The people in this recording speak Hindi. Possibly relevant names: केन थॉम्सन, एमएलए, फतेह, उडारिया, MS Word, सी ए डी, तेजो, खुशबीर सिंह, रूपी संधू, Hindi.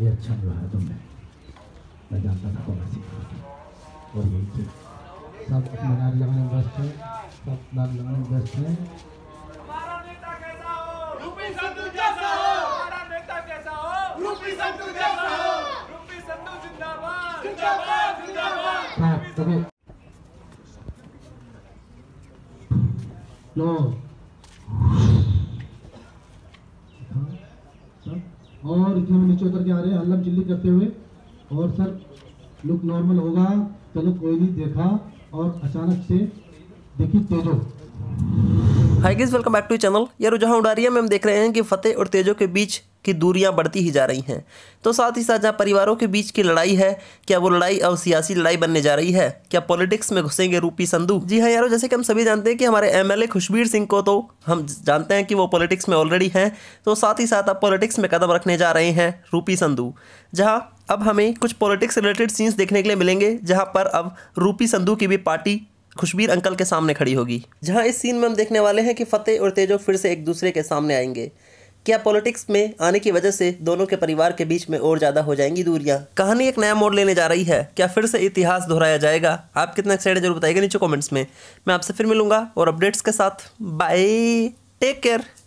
ये अच्छा निभाया तुमने। मैं जानता था कौन सी और यही थी। सब अपने कार्यक्रम में व्यस्त हैं, सब कार्यक्रम में व्यस्त हैं। हमारा नेता कैसा हो? रूपी संधू जैसा हो। हमारा नेता कैसा हो? रूपी संधू जैसा हो। रूपी संधू जिंदाबाद जिंदाबाद जिंदाबाद। नो और इसमें नीचे उतर के आ रहे हैं हल्ला चिल्ली करते हुए। और सर लुक नॉर्मल होगा, चलो कोई नहीं देखा। और अचानक से देखी तेजो। Hi guys, welcome back to channel. यार जहाँ उडारिया में हम देख रहे हैं कि फतेह और तेजो के बीच की दूरियां बढ़ती ही जा रही हैं, तो साथ ही साथ जहाँ परिवारों के बीच की लड़ाई है, क्या वो लड़ाई अब सियासी लड़ाई बनने जा रही है? क्या पॉलिटिक्स में घुसेंगे रूपी संधू? जी हाँ यारों, जैसे कि हम सभी जानते हैं कि हमारे एमएलए खुशबीर सिंह को तो हम जानते हैं कि वो पॉलिटिक्स में ऑलरेडी हैं, तो साथ ही साथ अब पॉलिटिक्स में कदम रखने जा रहे हैं रूपी संधू। जहाँ अब हमें कुछ पॉलिटिक्स रिलेटेड सीन्स देखने के लिए मिलेंगे, जहाँ पर अब रूपी संधू की भी पार्टी खुशबीर अंकल के सामने खड़ी होगी। जहाँ इस सीन में हम देखने वाले हैं कि फतेह और तेजो फिर से एक दूसरे के सामने आएंगे। क्या पॉलिटिक्स में आने की वजह से दोनों के परिवार के बीच में और ज़्यादा हो जाएंगी दूरियां? कहानी एक नया मोड़ लेने जा रही है, क्या फिर से इतिहास दोहराया जाएगा? आप कितना एक्साइटेड है जरूर बताइएगा नीचे कमेंट्स में। मैं आपसे फिर मिलूंगा और अपडेट्स के साथ। Bye, take care.